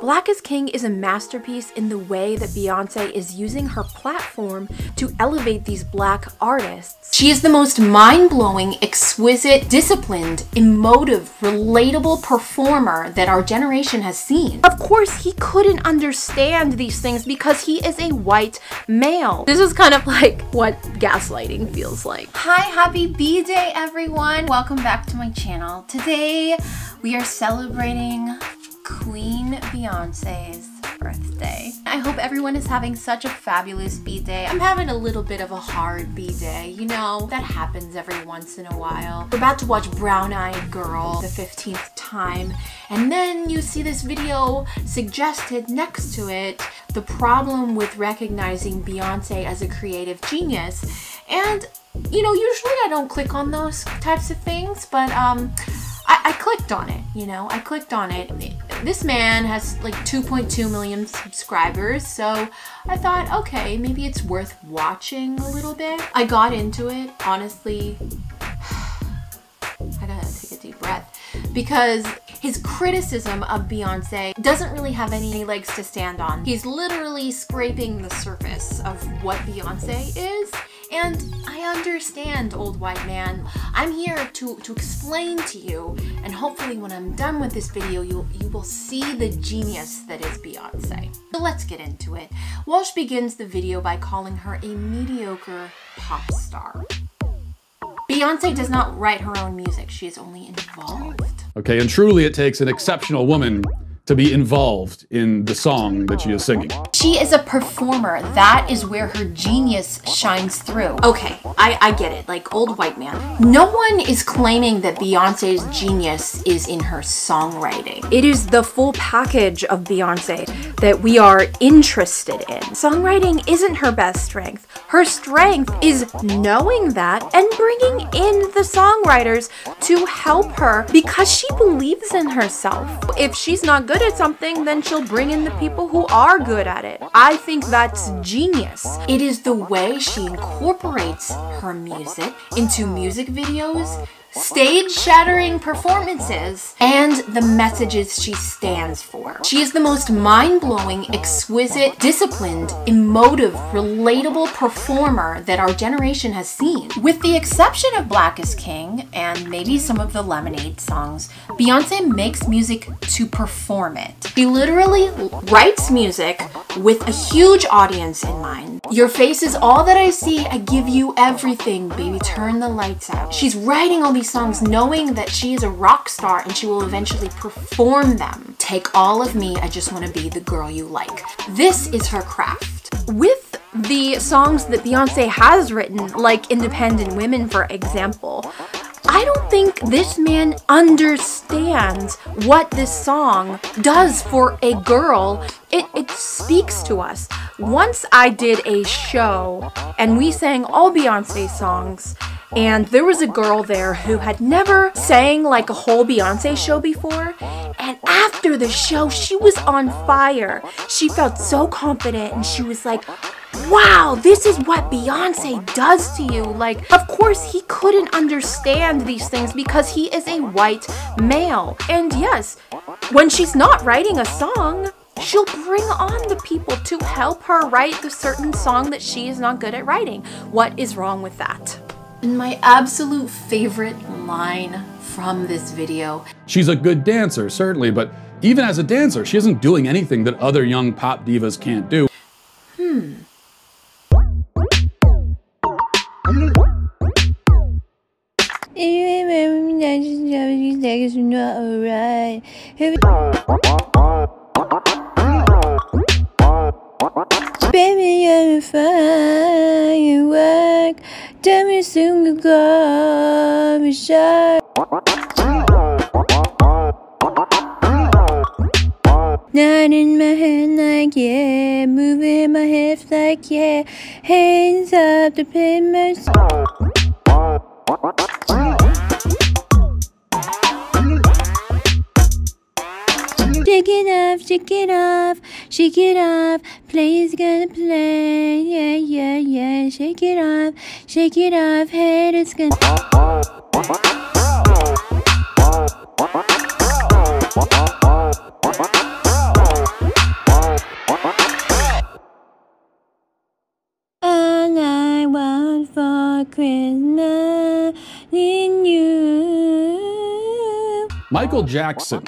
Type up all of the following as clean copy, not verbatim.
Black is King is a masterpiece in the way that Beyoncé is using her platform to elevate these Black artists. She is the most mind-blowing, exquisite, disciplined, emotive, relatable performer that our generation has seen. Of course, he couldn't understand these things because he is a white male. This is kind of like what gaslighting feels like. Hi, happy B Day, everyone. Welcome back to my channel. Today, we are celebrating Queen Beyoncé's birthday. I hope everyone is having such a fabulous B-Day. I'm having a little bit of a hard B-Day, you know? That happens every once in a while. We're about to watch Brown Eyed Girl the 15th time, and then you see this video suggested next to it, the problem with recognizing Beyoncé as a creative genius. And, you know, usually I don't click on those types of things, but I clicked on it, you know? I clicked on it. This man has like 2.2 million subscribers, so I thought, okay, maybe it's worth watching a little bit. I got into it, honestly. I gotta take a deep breath because his criticism of Beyoncé doesn't really have any legs to stand on. He's literally scraping the surface of what Beyoncé is. And I understand, old white man. I'm here to explain to you, and hopefully when I'm done with this video, you will see the genius that is Beyoncé. So let's get into it. Walsh begins the video by calling her a mediocre pop star. Beyoncé does not write her own music. She is only involved. Okay, and truly it takes an exceptional woman to be involved in the song that she is singing. She is a performer. That is where her genius shines through. Okay, I get it, like old white man. No one is claiming that Beyoncé's genius is in her songwriting. It is the full package of Beyoncé that we are interested in. Songwriting isn't her best strength. Her strength is knowing that and bringing in the songwriters to help her because she believes in herself. If she's not good at something, then she'll bring in the people who are good at it. I think that's genius. It is the way she incorporates her music into music videos, stage-shattering performances, and the messages she stands for. She is the most mind-blowing, exquisite, disciplined, emotive, relatable performer that our generation has seen. With the exception of Black is King and maybe some of the Lemonade songs, Beyoncé makes music to perform it. She literally writes music with a huge audience in mind. Your face is all that I see, I give you everything, baby, turn the lights out. She's writing all these songs knowing that she is a rock star and she will eventually perform them. Take all of me, I just want to be the girl you like. This is her craft. With the songs that Beyoncé has written, like Independent Women, for example, I don't think this man understands what this song does for a girl. It speaks to us. Once I did a show and we sang all Beyoncé songs, and there was a girl there who had never sang like a whole Beyoncé show before, and after the show she was on fire. She felt so confident and she was like, wow, this is what Beyoncé does to you. Like, of course he couldn't understand these things because he is a white male. And yes, when she's not writing a song, she'll bring on the people to help her write the certain song that she is not good at writing. What is wrong with that? And my absolute favorite line from this video. She's a good dancer, certainly, but even as a dancer, she isn't doing anything that other young pop divas can't do. Baby, you're a firework. Tell me soon to go be shy. Not in my head like yeah, moving my hips like yeah, hands up to pay my shake it off, shake it off, play's gonna play, yeah, yeah, yeah, shake it off, head is gonna... Michael Jackson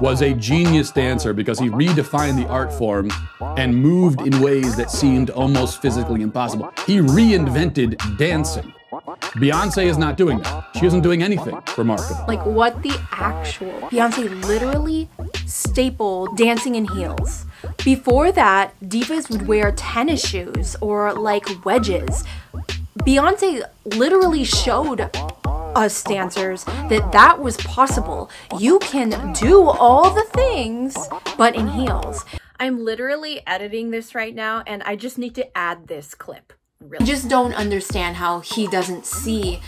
was a genius dancer because he redefined the art form and moved in ways that seemed almost physically impossible. He reinvented dancing. Beyonce is not doing that. She isn't doing anything remarkable. Like, what the actual? Beyonce literally stapled dancing in heels. Before that, divas would wear tennis shoes or like wedges. Beyonce literally showed us dancers that that was possible. You can do all the things, but in heels. I'm literally editing this right now, and I just need to add this clip. Really? I just don't understand how he doesn't see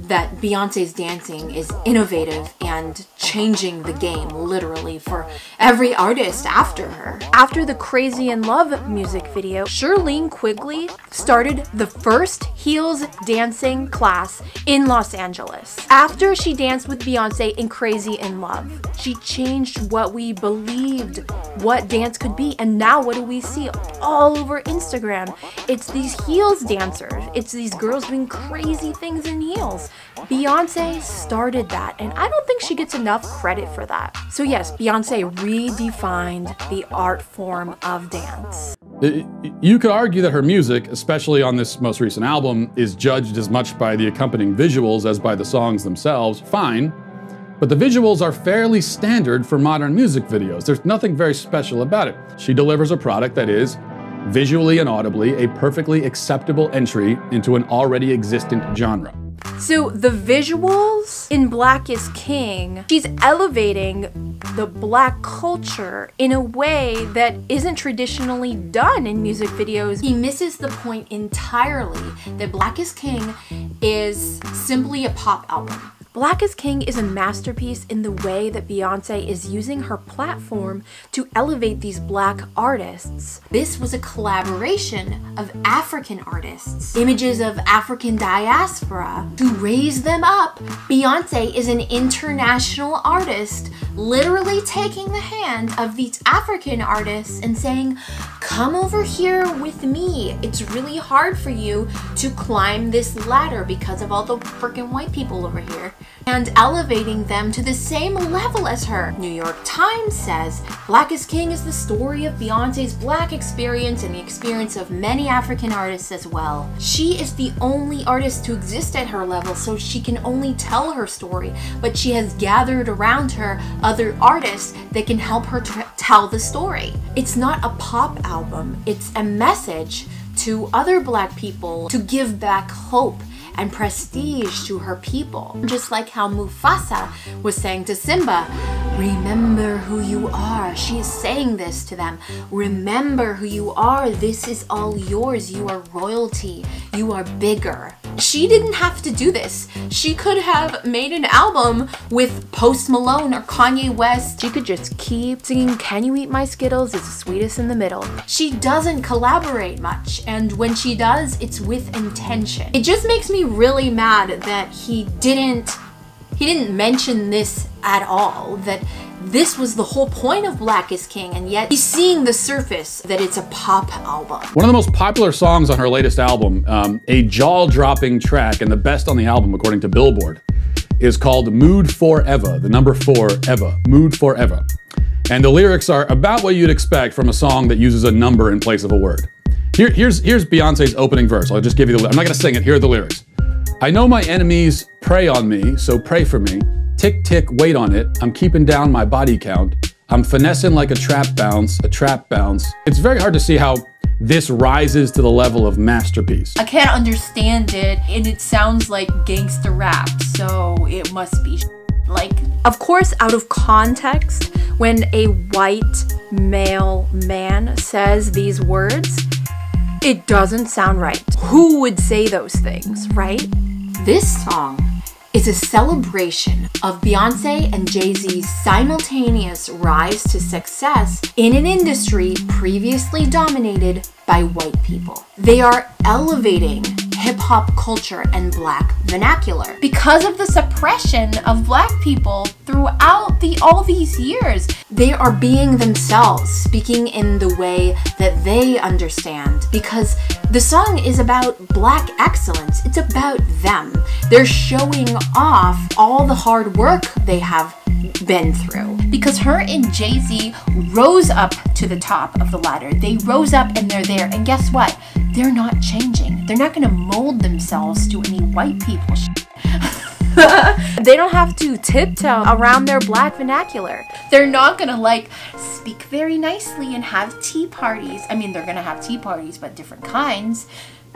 that Beyonce's dancing is innovative and changing the game, literally, for every artist after her. After the Crazy in Love music video, Shirlene Quigley started the first heels dancing class in Los Angeles. After she danced with Beyonce in Crazy in Love, she changed what we believed what dance could be, and now what do we see all over Instagram? It's these heels dancers. It's these girls doing crazy things in heels. Beyonce started that, and I don't think she gets enough credit for that. So yes, Beyonce redefined the art form of dance. You could argue that her music, especially on this most recent album, is judged as much by the accompanying visuals as by the songs themselves. Fine. But the visuals are fairly standard for modern music videos. There's nothing very special about it. She delivers a product that is visually and audibly a perfectly acceptable entry into an already existent genre. So the visuals in Black is King, she's elevating the Black culture in a way that isn't traditionally done in music videos. He misses the point entirely that Black is King is simply a pop album. Black is King is a masterpiece in the way that Beyonce is using her platform to elevate these Black artists. This was a collaboration of African artists, images of African diaspora. To raise them up, Beyonce is an international artist, literally taking the hand of these African artists and saying, come over here with me. It's really hard for you to climb this ladder because of all the freaking white people over here. And elevating them to the same level as her. New York Times says, Black is King is the story of Beyonce's Black experience and the experience of many African artists as well. She is the only artist to exist at her level, so she can only tell her story, but she has gathered around her other artists that can help her tell the story. It's not a pop album, it's a message to other Black people to give back hope and prestige to her people. Just like how Mufasa was saying to Simba, remember who you are. She is saying this to them. Remember who you are. This is all yours. You are royalty. You are bigger. She didn't have to do this. She could have made an album with Post Malone or Kanye West. She could just keep singing, Can You Eat My Skittles? It's the sweetest in the middle. She doesn't collaborate much, and when she does, it's with intention. It just makes me really mad that he didn't mention this at all, that this was the whole point of Black is King, and yet he's seeing the surface that it's a pop album. One of the most popular songs on her latest album, a jaw-dropping track and the best on the album according to Billboard, is called Mood 4 Eva, the number 4 Eva, Mood 4 Eva. And the lyrics are about what you'd expect from a song that uses a number in place of a word. Here's Beyonce's opening verse. I'll just give you the lyrics. I'm not gonna sing it, here are the lyrics. I know my enemies prey on me, so pray for me. Tick, tick, wait on it. I'm keeping down my body count. I'm finessing like a trap bounce, a trap bounce. It's very hard to see how this rises to the level of masterpiece. I can't understand it, and it sounds like gangster rap, so it must be like. Of course, out of context, when a white male man says these words, it doesn't sound right. Who would say those things, right? This song is a celebration of Beyonce and Jay-Z's simultaneous rise to success in an industry previously dominated by white people. They are elevating hip-hop culture and Black vernacular because of the suppression of Black people throughout all these years. They are being themselves, speaking in the way that they understand, because the song is about Black excellence. It's about them. They're showing off all the hard work they have been through, because her and Jay-Z rose up to the top of the ladder. They rose up and they're there, and guess what? They're not changing. They're not gonna mold themselves to any white people shit. They don't have to tiptoe around their black vernacular. They're not gonna like speak very nicely and have tea parties. I mean, they're gonna have tea parties, but different kinds.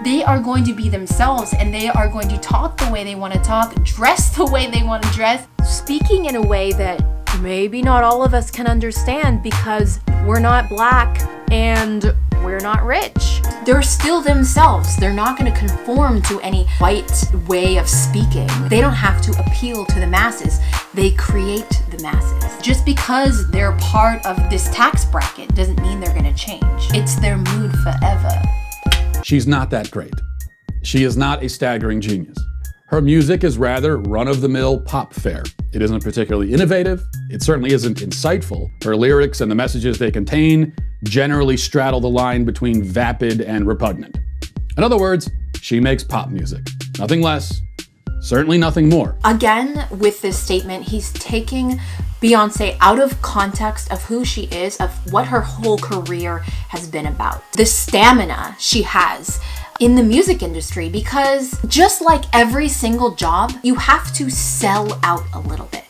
They are going to be themselves, and they are going to talk the way they want to talk, dress the way they want to dress. Speaking in a way that maybe not all of us can understand because we're not black and we're not rich. They're still themselves. They're not going to conform to any white way of speaking. They don't have to appeal to the masses. They create the masses. Just because they're part of this tax bracket doesn't mean they're going to change. It's their mood forever. She's not that great. She is not a staggering genius. Her music is rather run-of-the-mill pop fare. It isn't particularly innovative. It certainly isn't insightful. Her lyrics and the messages they contain generally straddle the line between vapid and repugnant. In other words, she makes pop music. Nothing less, certainly nothing more. Again, with this statement, he's taking Beyoncé out of context of who she is, of what her whole career has been about. The stamina she has in the music industry, because just like every single job, you have to sell out a little bit.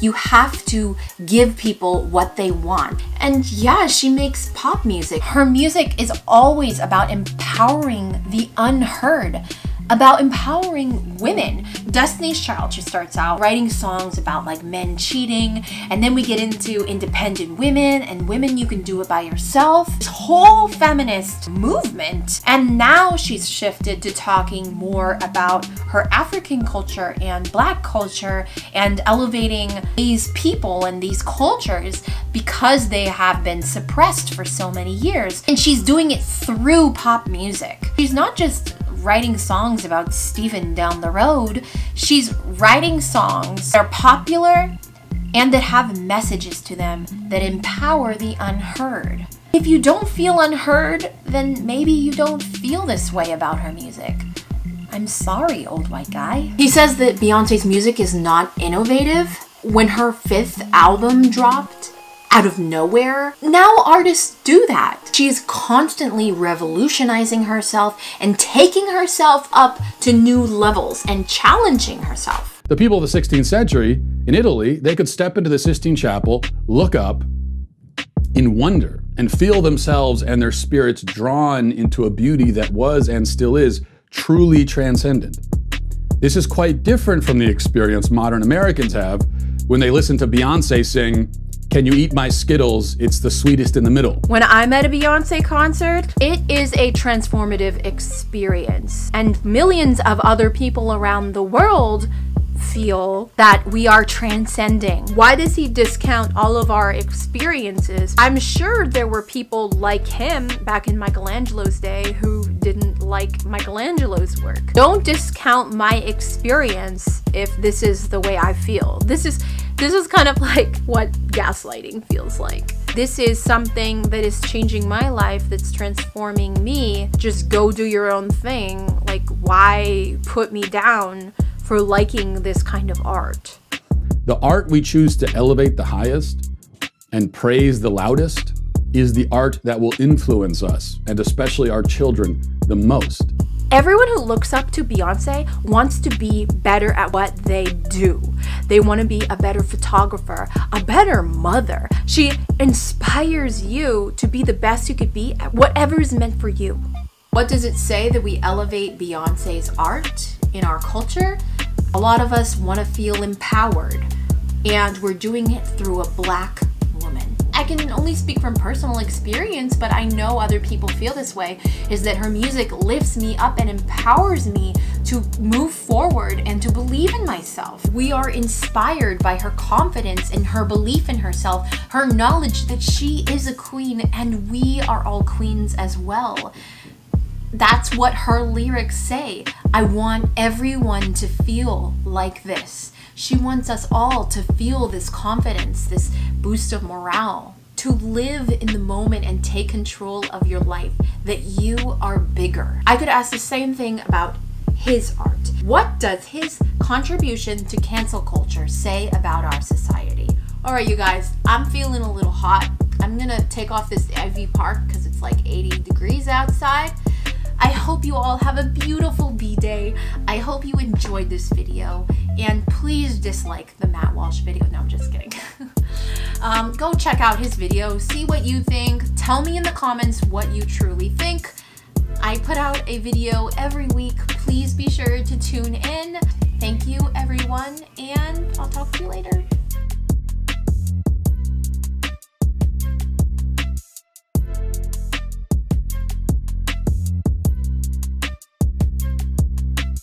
You have to give people what they want. And yeah, she makes pop music. Her music is always about empowering the unheard, about empowering women. Destiny's Child, she starts out writing songs about like men cheating, and then we get into Independent Women and Women You Can Do It By Yourself, this whole feminist movement. And now she's shifted to talking more about her African culture and black culture and elevating these people and these cultures because they have been suppressed for so many years. And she's doing it through pop music. She's not just writing songs about Stephen down the road. She's writing songs that are popular and that have messages to them that empower the unheard. If you don't feel unheard, then maybe you don't feel this way about her music. I'm sorry, old white guy. He says that Beyoncé's music is not innovative. When her 5th album dropped, out of nowhere. Now artists do that. She is constantly revolutionizing herself and taking herself up to new levels and challenging herself. The people of the 16th century in Italy, they could step into the Sistine Chapel, look up in wonder and feel themselves and their spirits drawn into a beauty that was and still is truly transcendent. This is quite different from the experience modern Americans have when they listen to Beyoncé sing, "Can you eat my Skittles? It's the sweetest in the middle." When I'm at a Beyoncé concert, it is a transformative experience. And millions of other people around the world feel that we are transcending. Why does he discount all of our experiences? I'm sure there were people like him back in Michelangelo's day who didn't like Michelangelo's work. Don't discount my experience if this is the way I feel. This is kind of like what gaslighting feels like. This is something that is changing my life, that's transforming me. Just go do your own thing. Like, why put me down for liking this kind of art? The art we choose to elevate the highest and praise the loudest is the art that will influence us, and especially our children, the most. Everyone who looks up to Beyoncé wants to be better at what they do. They want to be a better photographer, a better mother. She inspires you to be the best you could be at whatever is meant for you. What does it say that we elevate Beyoncé's art in our culture? A lot of us want to feel empowered, and we're doing it through a black woman. I can only speak from personal experience, but I know other people feel this way, is that her music lifts me up and empowers me to move forward and to believe in myself. We are inspired by her confidence and her belief in herself, her knowledge that she is a queen and we are all queens as well. That's what her lyrics say. I want everyone to feel like this. She wants us all to feel this confidence, this boost of morale, to live in the moment and take control of your life, that you are bigger. I could ask the same thing about his art. What does his contribution to cancel culture say about our society? All right, you guys, I'm feeling a little hot. I'm gonna take off this Ivy Park because it's like 80 degrees outside. I hope you all have a beautiful B-Day. I hope you enjoyed this video, and please dislike the Matt Walsh video. No, I'm just kidding. Go check out his video, see what you think. Tell me in the comments what you truly think. I put out a video every week. Please be sure to tune in. Thank you, everyone, and I'll talk to you later.